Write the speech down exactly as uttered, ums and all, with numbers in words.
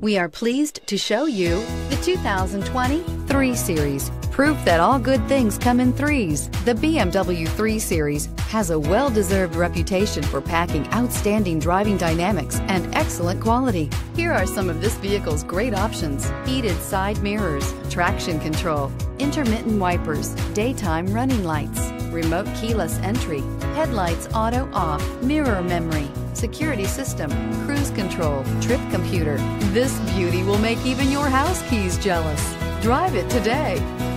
We are pleased to show you the two thousand twenty three series. Proof that all good things come in threes. The B M W three series has a well-deserved reputation for packing outstanding driving dynamics and excellent quality. Here are some of this vehicle's great options: heated side mirrors, traction control, intermittent wipers, daytime running lights, remote keyless entry, headlights auto off, mirror memory, security system, cruise control, trip computer. This beauty will make even your house keys jealous. Drive it today.